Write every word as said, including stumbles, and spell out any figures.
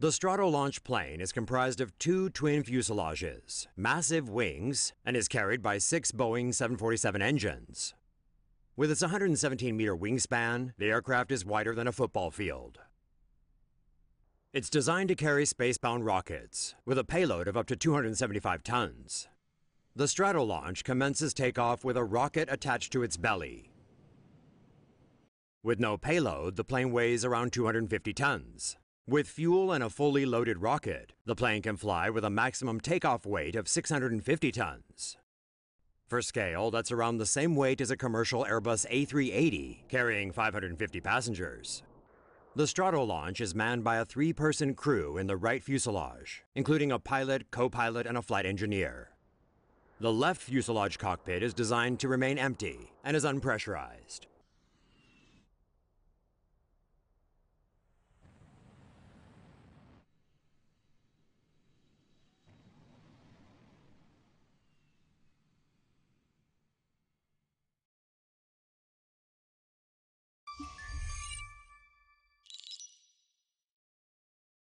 The Stratolaunch plane is comprised of two twin fuselages, massive wings, and is carried by six Boeing seven forty-seven engines. With its one hundred seventeen meter wingspan, the aircraft is wider than a football field. It's designed to carry space-bound rockets, with a payload of up to two hundred seventy-five tons. The Stratolaunch commences takeoff with a rocket attached to its belly. With no payload, the plane weighs around two hundred fifty tons. With fuel and a fully loaded rocket, the plane can fly with a maximum takeoff weight of six hundred fifty tons. For scale, that's around the same weight as a commercial Airbus A three eighty, carrying five hundred fifty passengers. The Stratolaunch is manned by a three-person crew in the right fuselage, including a pilot, co-pilot, and a flight engineer. The left fuselage cockpit is designed to remain empty and is unpressurized.